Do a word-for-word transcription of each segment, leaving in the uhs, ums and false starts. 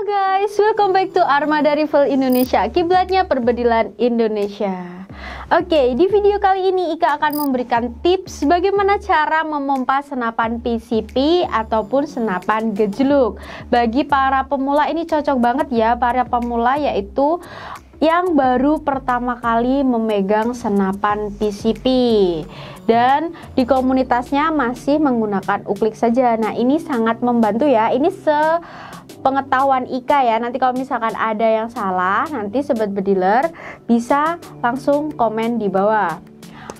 Halo guys, welcome back to Armada Rifle Indonesia, kiblatnya perbedilan Indonesia. Oke, di video kali ini Ika akan memberikan tips bagaimana cara memompa senapan P C P ataupun senapan gejluk. Bagi para pemula ini cocok banget ya, para pemula yaitu yang baru pertama kali memegang senapan P C P dan di komunitasnya masih menggunakan uklik saja. Nah, ini sangat membantu ya. Ini sepengetahuan Ika ya. Nanti kalau misalkan ada yang salah, nanti sobat bediler bisa langsung komen di bawah.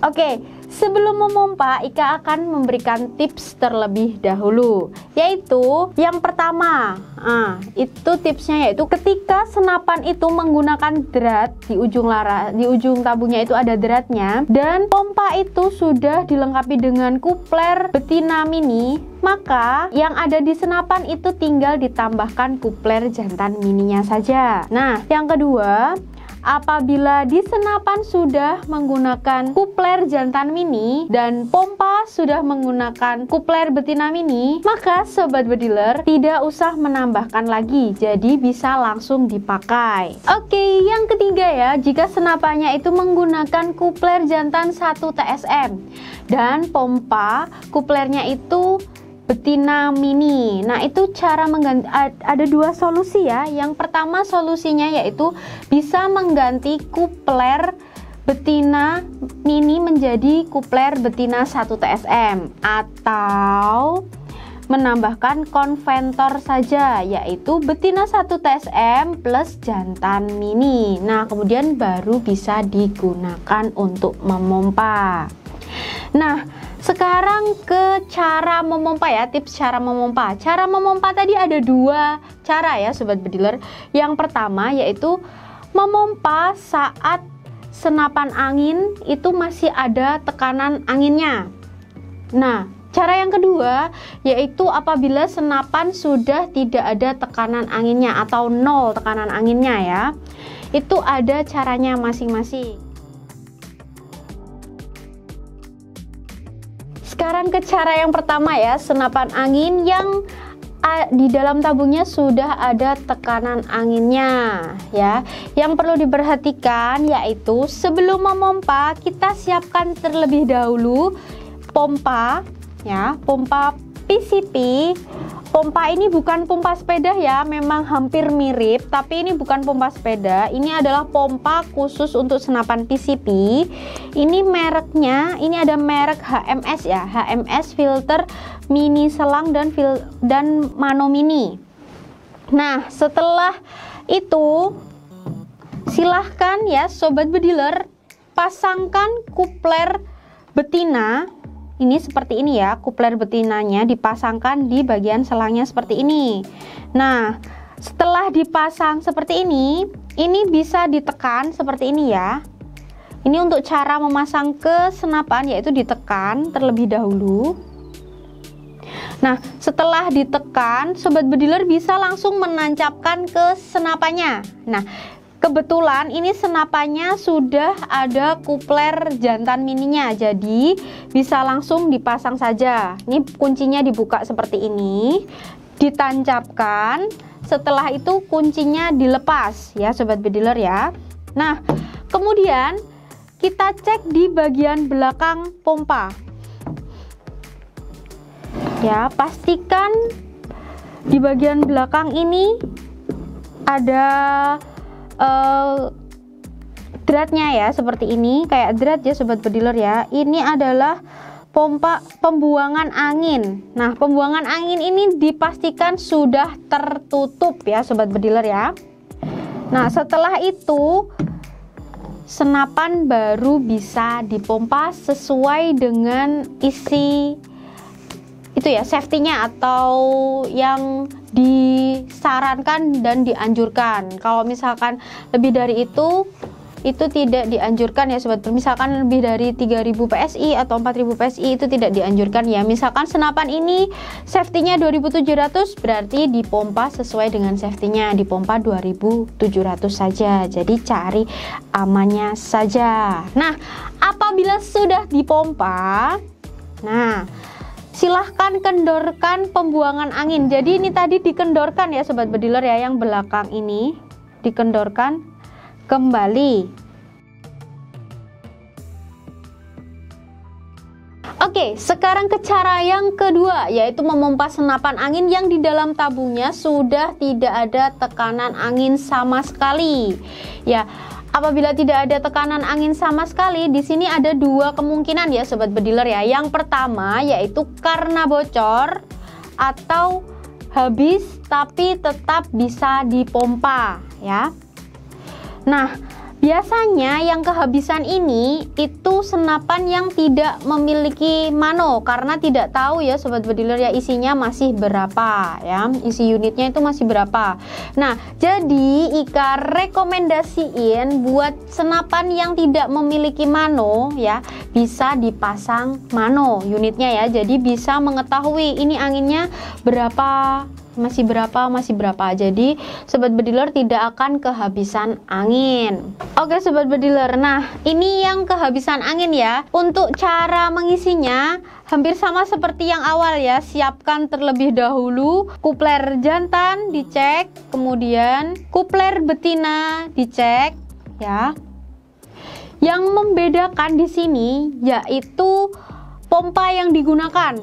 Oke, sebelum memompa, Ika akan memberikan tips terlebih dahulu, yaitu yang pertama, ah, itu tipsnya yaitu ketika senapan itu menggunakan drat di ujung lara, di ujung tabungnya itu ada dratnya, dan pompa itu sudah dilengkapi dengan kupler betina mini, maka yang ada di senapan itu tinggal ditambahkan kupler jantan mininya saja. Nah, yang kedua, apabila di senapan sudah menggunakan kupler jantan mini dan pompa sudah menggunakan kupler betina mini, maka sobat bediler tidak usah menambahkan lagi, jadi bisa langsung dipakai. Oke, yang ketiga ya, jika senapannya itu menggunakan kupler jantan satu T S M dan pompa kuplernya itu betina mini. Nah, itu cara mengganti, ada dua solusi ya. Yang pertama solusinya yaitu bisa mengganti kupler betina mini menjadi kupler betina satu T S M, atau menambahkan konventor saja, yaitu betina satu T S M plus jantan mini. Nah, kemudian baru bisa digunakan untuk memompa. Nah, sekarang ke cara memompa ya, tips cara memompa. Cara memompa tadi ada dua cara ya sobat bediler. Yang pertama yaitu memompa saat senapan angin itu masih ada tekanan anginnya. Nah, cara yang kedua yaitu apabila senapan sudah tidak ada tekanan anginnya atau nol tekanan anginnya ya. Itu ada caranya masing-masing. Sekarang ke cara yang pertama ya, senapan angin yang di dalam tabungnya sudah ada tekanan anginnya ya. Yang perlu diperhatikan yaitu sebelum memompa kita siapkan terlebih dahulu pompa ya, pompa P C P. Pompa ini bukan pompa sepeda ya, memang hampir mirip, tapi ini bukan pompa sepeda. Ini adalah pompa khusus untuk senapan P C P. Ini mereknya, ini ada merek H M S ya, H M S filter mini selang dan fil, dan mano mini. Nah, setelah itu silahkan ya sobat bediler pasangkan kupler betina. Ini seperti ini ya, kupler betinanya dipasangkan di bagian selangnya seperti ini. Nah, setelah dipasang seperti ini, ini bisa ditekan seperti ini ya. Ini untuk cara memasang ke senapan yaitu ditekan terlebih dahulu. Nah, setelah ditekan, sobat bediler bisa langsung menancapkan ke senapannya. Nah, kebetulan ini senapannya sudah ada kupler jantan mininya, jadi bisa langsung dipasang saja. Ini kuncinya dibuka seperti ini, ditancapkan, setelah itu kuncinya dilepas ya sobat bediler ya. Nah, kemudian kita cek di bagian belakang pompa ya, pastikan di bagian belakang ini ada Uh, dratnya ya, seperti ini kayak drat ya sobat bediler ya. Ini adalah pompa pembuangan angin. Nah, pembuangan angin ini dipastikan sudah tertutup ya sobat bediler ya. Nah, setelah itu senapan baru bisa dipompa sesuai dengan isi itu ya, safety-nya atau yang disarankan dan dianjurkan. Kalau misalkan lebih dari itu, itu tidak dianjurkan ya sobat. Misalkan lebih dari tiga ribu P S I atau empat ribu P S I itu tidak dianjurkan ya. Misalkan senapan ini safety-nya dua ribu tujuh ratus, berarti dipompa sesuai dengan safety-nya, dipompa dua ribu tujuh ratus saja. Jadi cari amannya saja. Nah, apabila sudah dipompa, nah silahkan kendorkan pembuangan angin. Jadi ini tadi dikendorkan ya sobat bediler ya, yang belakang ini dikendorkan kembali. Oke, sekarang ke cara yang kedua, yaitu memompa senapan angin yang di dalam tabungnya sudah tidak ada tekanan angin sama sekali ya. Apabila tidak ada tekanan angin sama sekali, di sini ada dua kemungkinan ya sobat bediler ya. Yang pertama yaitu karena bocor atau habis tapi tetap bisa dipompa ya. Nah, biasanya yang kehabisan ini itu senapan yang tidak memiliki mano, karena tidak tahu ya sobat bediler ya isinya masih berapa ya, isi unitnya itu masih berapa. Nah, jadi Ika rekomendasiin buat senapan yang tidak memiliki mano ya, bisa dipasang mano unitnya ya. Jadi bisa mengetahui ini anginnya berapa, masih berapa, masih berapa. Jadi sobat bediler tidak akan kehabisan angin. Oke sobat bediler, nah ini yang kehabisan angin ya. Untuk cara mengisinya hampir sama seperti yang awal ya. Siapkan terlebih dahulu kupler jantan dicek, kemudian kupler betina dicek ya. Yang membedakan di sini yaitu pompa yang digunakan.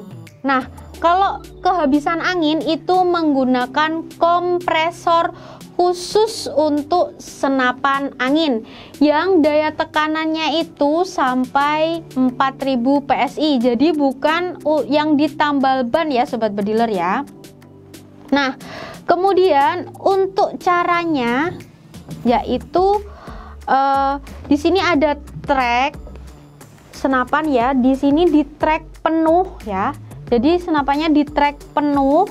Nah, kalau kehabisan angin itu menggunakan kompresor khusus untuk senapan angin yang daya tekanannya itu sampai empat ribu P S I. Jadi bukan yang ditambal ban ya sobat bediler ya. Nah, kemudian untuk caranya yaitu eh, di sini ada track senapan ya. Di sini di track penuh ya. Jadi senapannya di track penuh,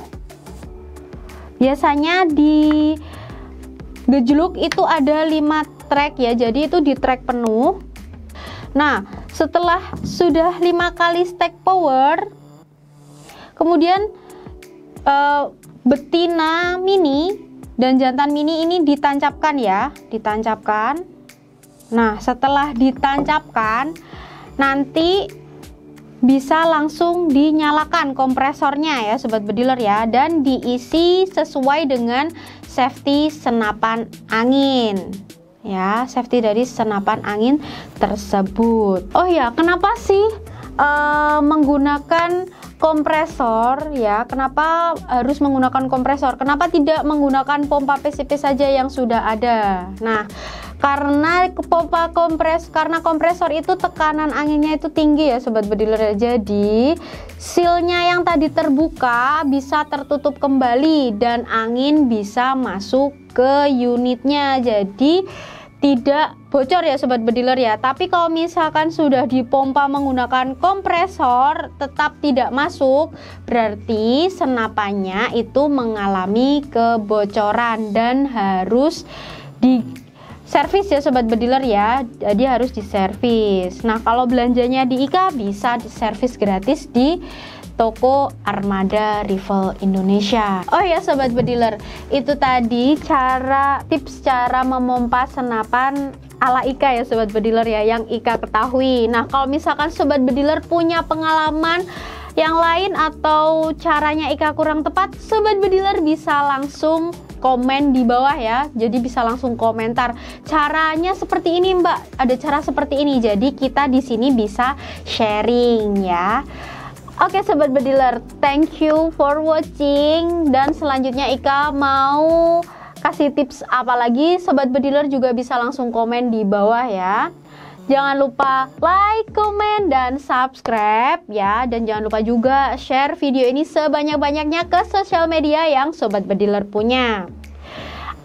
biasanya di gejluk itu ada lima track ya, jadi itu di track penuh. Nah, setelah sudah lima kali stack power, kemudian e, betina mini dan jantan mini ini ditancapkan ya, ditancapkan. Nah, setelah ditancapkan nanti bisa langsung dinyalakan kompresornya ya sobat bediler ya, dan diisi sesuai dengan safety senapan angin ya, safety dari senapan angin tersebut. Oh ya, kenapa sih uh, menggunakan kompresor ya, kenapa harus menggunakan kompresor, kenapa tidak menggunakan pompa P C P saja yang sudah ada? Nah, karena pompa kompres karena kompresor itu tekanan anginnya itu tinggi ya sobat bediler. Jadi sealnya yang tadi terbuka bisa tertutup kembali dan angin bisa masuk ke unitnya, jadi tidak bocor ya sobat bediler ya. Tapi kalau misalkan sudah dipompa menggunakan kompresor tetap tidak masuk, berarti senapannya itu mengalami kebocoran dan harus di servis ya sobat bediler ya, jadi harus diservis. Nah, kalau belanjanya di Ika bisa diservis gratis di toko Armada Rifle Indonesia. Oh ya sobat bediler, itu tadi cara tips cara memompa senapan ala Ika ya sobat bediler ya, yang Ika ketahui. Nah, kalau misalkan sobat bediler punya pengalaman yang lain atau caranya Ika kurang tepat, sobat bediler bisa langsung komen di bawah ya. Jadi bisa langsung komentar, caranya seperti ini mbak, ada cara seperti ini. Jadi kita di sini bisa sharing ya. Oke sobat bediler, thank you for watching. Dan selanjutnya Ika mau kasih tips apa lagi, sobat bediler juga bisa langsung komen di bawah ya. Jangan lupa like, comment, dan subscribe ya. Dan jangan lupa juga share video ini sebanyak-banyaknya ke sosial media yang sobat bediler punya.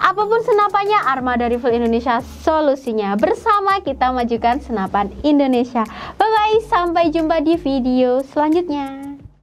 Apapun senapannya, Armada Rifle Indonesia solusinya. Bersama kita majukan senapan Indonesia. Bye-bye, sampai jumpa di video selanjutnya.